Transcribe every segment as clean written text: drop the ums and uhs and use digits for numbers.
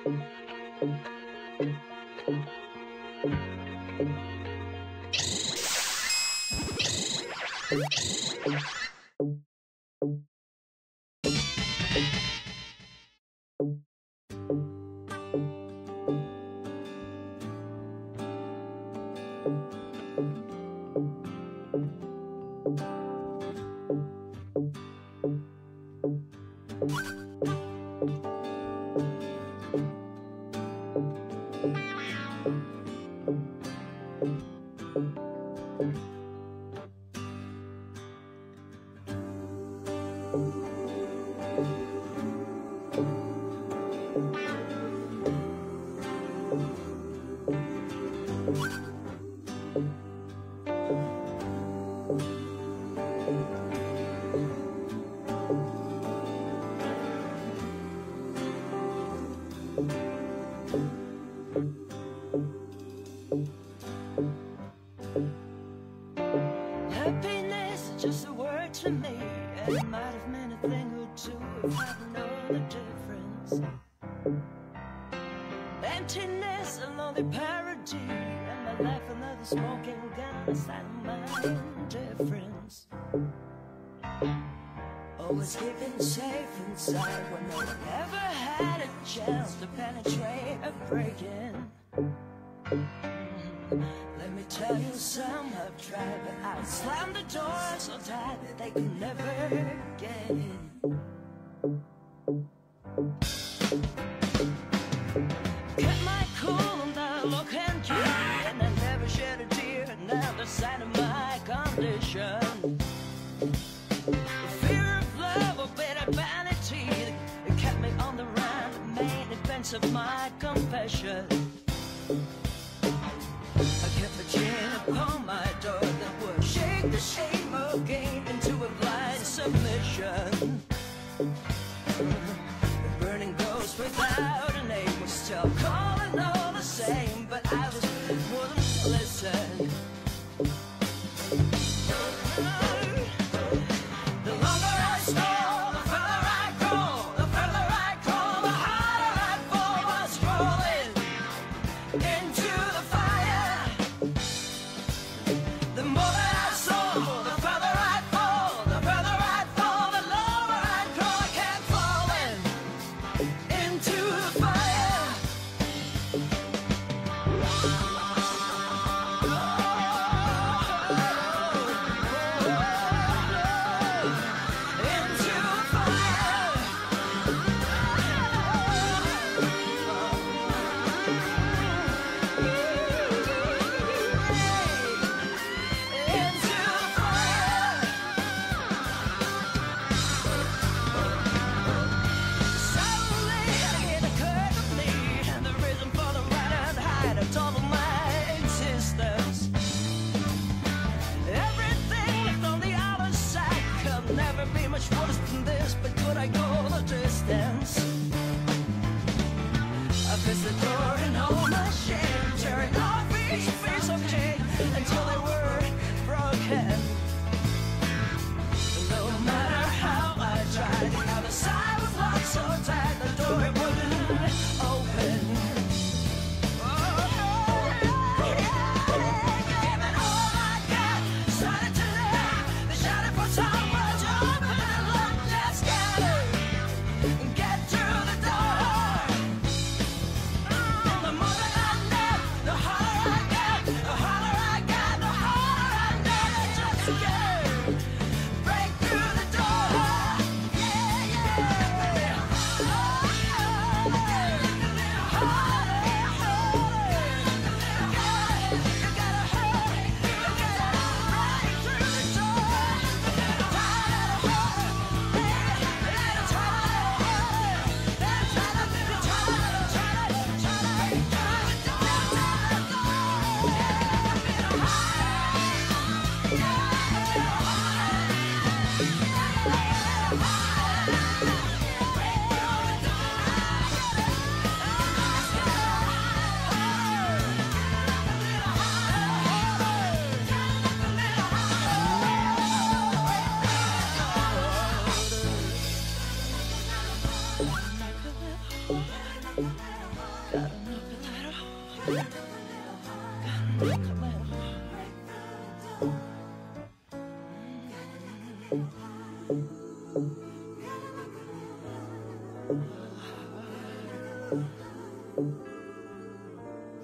Into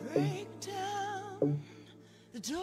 Break down the door.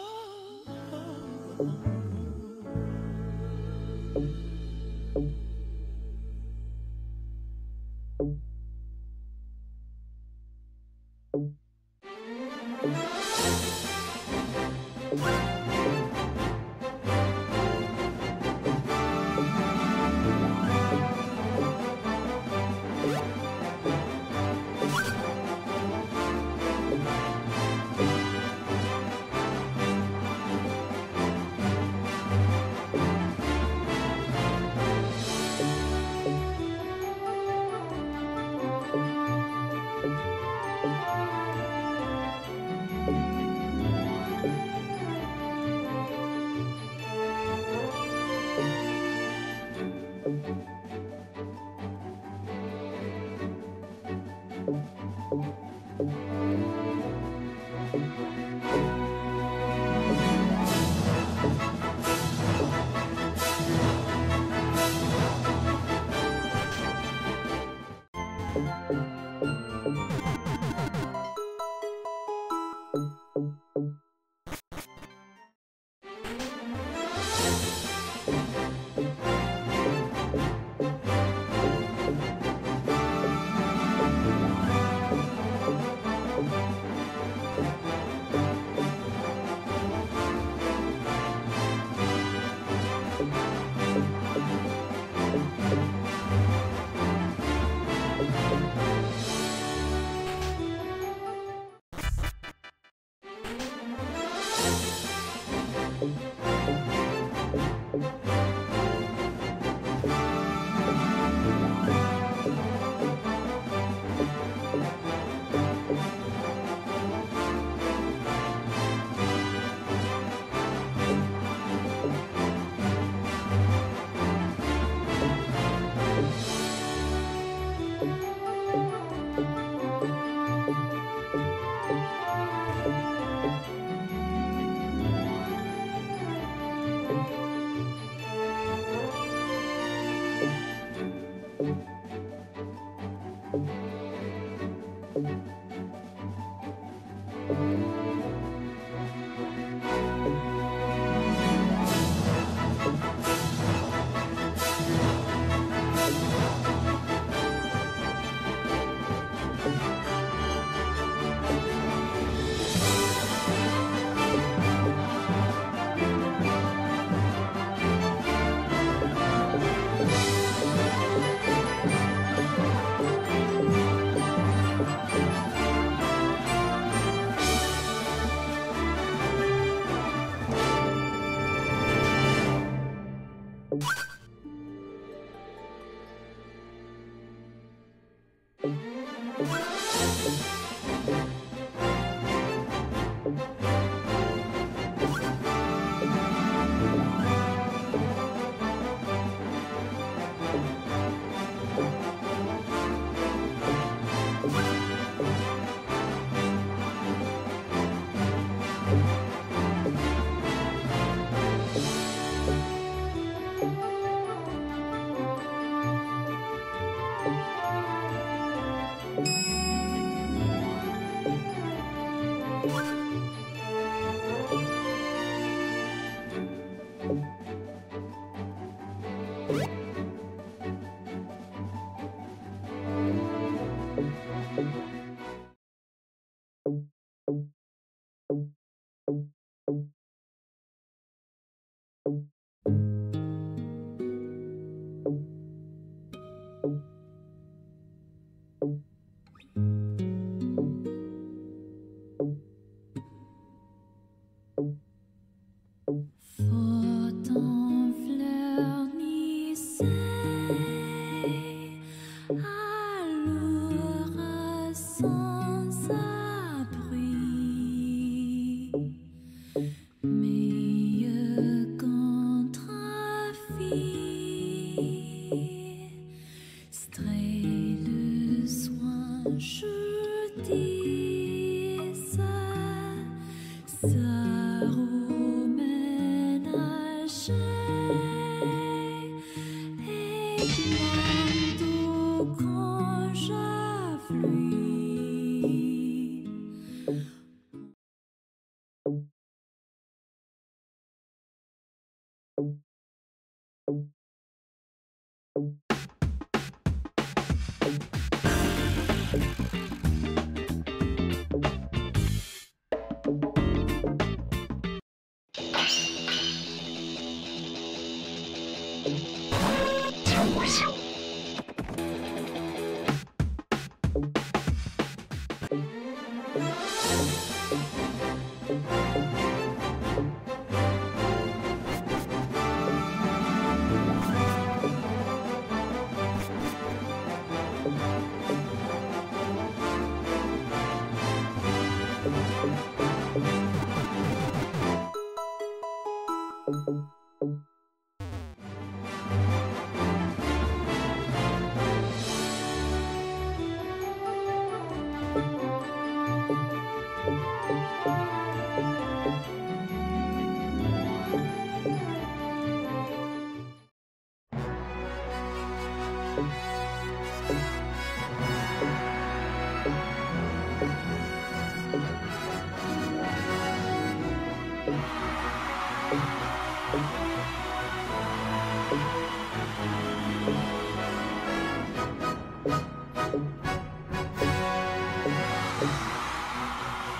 Quand